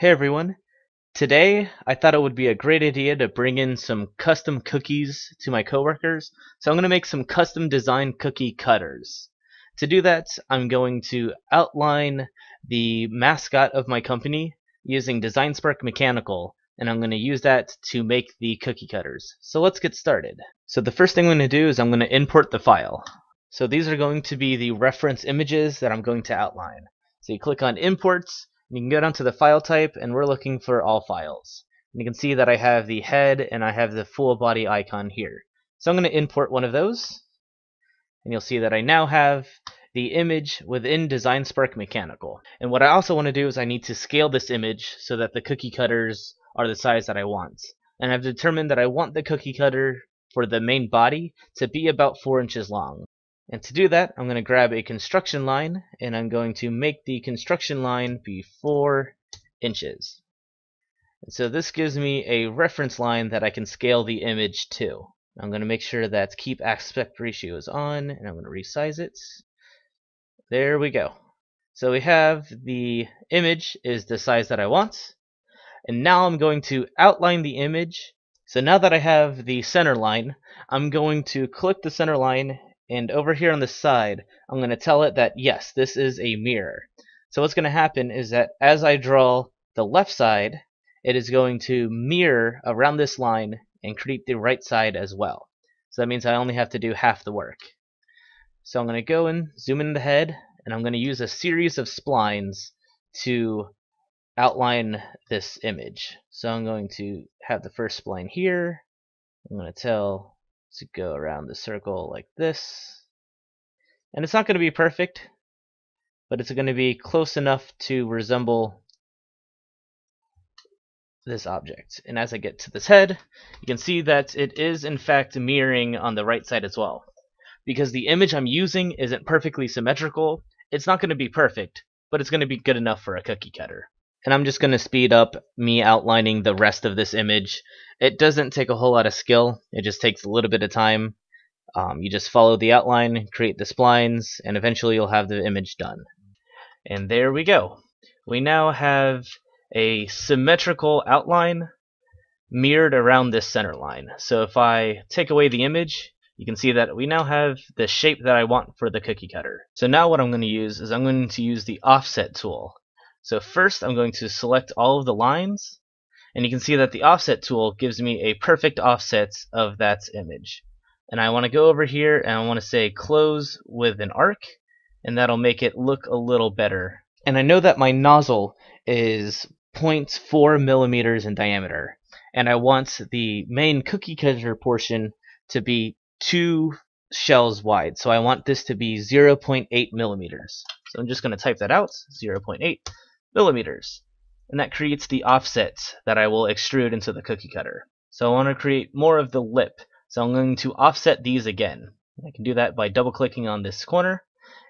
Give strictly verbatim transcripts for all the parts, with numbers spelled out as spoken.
Hey everyone, today I thought it would be a great idea to bring in some custom cookies to my coworkers, so I'm going to make some custom design cookie cutters. To do that, I'm going to outline the mascot of my company using DesignSpark Mechanical, and I'm going to use that to make the cookie cutters. So let's get started. So the first thing I'm going to do is I'm going to import the file. So these are going to be the reference images that I'm going to outline. So you click on Imports. You can go down to the file type, and we're looking for all files. And you can see that I have the head and I have the full body icon here. So I'm going to import one of those, and you'll see that I now have the image within DesignSpark Mechanical. And what I also want to do is I need to scale this image so that the cookie cutters are the size that I want. And I've determined that I want the cookie cutter for the main body to be about four inches long. And to do that, I'm going to grab a construction line, and I'm going to make the construction line be four inches. And so this gives me a reference line that I can scale the image to. I'm going to make sure that keep aspect ratio is on, and I'm going to resize it. There we go. So we have the image is the size that I want. And now I'm going to outline the image. So now that I have the center line, I'm going to click the center line, and over here on the side, I'm going to tell it that yes, this is a mirror. So what's going to happen is that as I draw the left side, it is going to mirror around this line and create the right side as well. So that means I only have to do half the work. So I'm going to go and zoom in the head, and I'm going to use a series of splines to outline this image. So I'm going to have the first spline here. I'm going to tell to go around the circle like this, and it's not going to be perfect, but it's going to be close enough to resemble this object. And as I get to this head, you can see that it is in fact mirroring on the right side as well. Because the image I'm using isn't perfectly symmetrical, it's not going to be perfect, but it's going to be good enough for a cookie cutter. And I'm just going to speed up me outlining the rest of this image. It doesn't take a whole lot of skill, it just takes a little bit of time. Um, you just follow the outline, create the splines, and eventually you'll have the image done. And there we go. We now have a symmetrical outline mirrored around this center line. So if I take away the image, you can see that we now have the shape that I want for the cookie cutter. So now what I'm going to use is I'm going to use the offset tool. So first I'm going to select all of the lines, and you can see that the offset tool gives me a perfect offset of that image. And I want to go over here and I want to say close with an arc, and that'll make it look a little better. And I know that my nozzle is zero point four millimeters in diameter, and I want the main cookie cutter portion to be two shells wide, so I want this to be zero point eight millimeters. So I'm just going to type that out, zero point eight millimeters, and that creates the offset that I will extrude into the cookie cutter. So I want to create more of the lip, so I'm going to offset these again. I can do that by double clicking on this corner,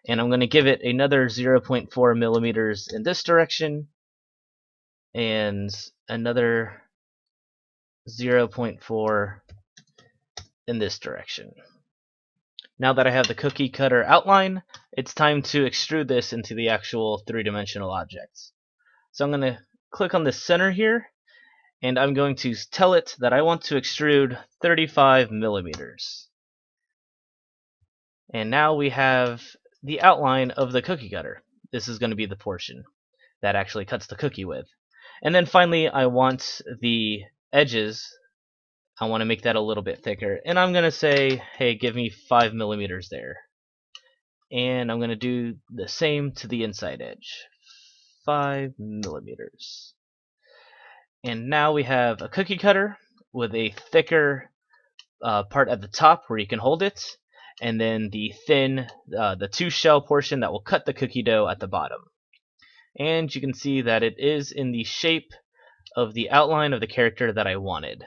and I'm going to give it another zero point four millimeters in this direction, and another zero point four in this direction. Now that I have the cookie cutter outline, it's time to extrude this into the actual three-dimensional objects. So I'm going to click on the center here, and I'm going to tell it that I want to extrude thirty-five millimeters. And now we have the outline of the cookie cutter. This is going to be the portion that actually cuts the cookie with. And then finally, I want the edges. I want to make that a little bit thicker, and I'm going to say, hey, give me five millimeters there. And I'm going to do the same to the inside edge, five millimeters. And now we have a cookie cutter with a thicker uh, part at the top where you can hold it, and then the thin, uh, the two shell portion that will cut the cookie dough at the bottom. And you can see that it is in the shape of the outline of the character that I wanted.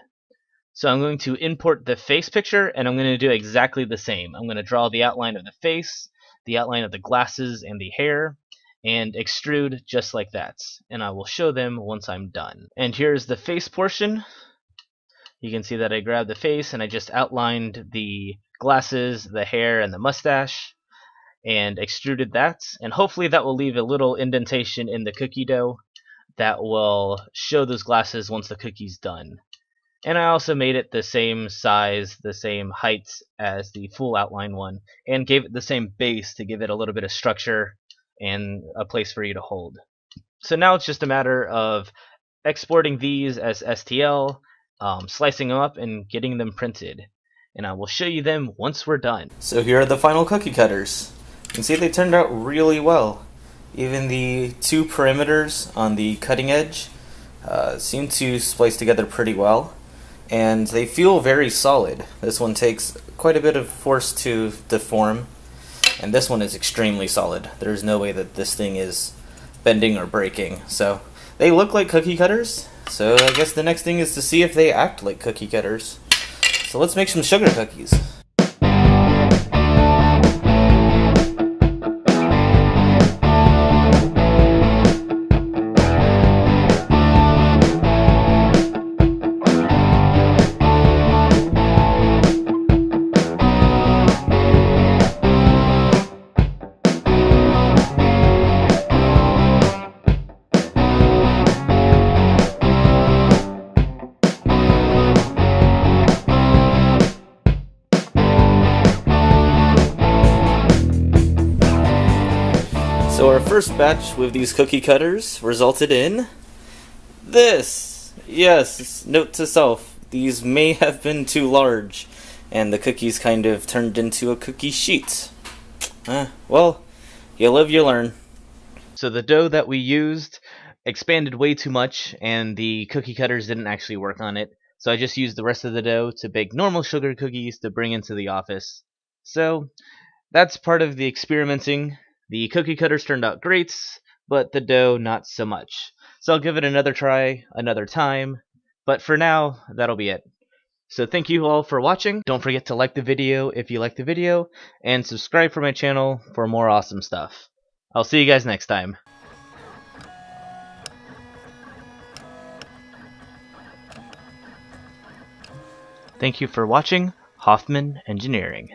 So I'm going to import the face picture, and I'm going to do exactly the same. I'm going to draw the outline of the face, the outline of the glasses and the hair, and extrude just like that. And I will show them once I'm done. And here's the face portion. You can see that I grabbed the face and I just outlined the glasses, the hair, and the mustache, and extruded that. And hopefully that will leave a little indentation in the cookie dough that will show those glasses once the cookie's done. And I also made it the same size, the same heights as the full outline one, and gave it the same base to give it a little bit of structure and a place for you to hold. So now it's just a matter of exporting these as S T L, um, slicing them up, and getting them printed. And I will show you them once we're done. So here are the final cookie cutters. You can see they turned out really well. Even the two perimeters on the cutting edge uh, seem to splice together pretty well, and they feel very solid. This one takes quite a bit of force to deform, and this one is extremely solid. There's no way that this thing is bending or breaking. So they look like cookie cutters, so I guess the next thing is to see if they act like cookie cutters. So let's make some sugar cookies. So our first batch with these cookie cutters resulted in this. Yes, note to self, these may have been too large, and the cookies kind of turned into a cookie sheet. Uh, well, you live, you learn. So the dough that we used expanded way too much, and the cookie cutters didn't actually work on it. So I just used the rest of the dough to bake normal sugar cookies to bring into the office. So that's part of the experimenting. The cookie cutters turned out great, but the dough not so much. So I'll give it another try another time, but for now, that'll be it. So thank you all for watching. Don't forget to like the video if you like the video, and subscribe for my channel for more awesome stuff. I'll see you guys next time. Thank you for watching Hoffman Engineering.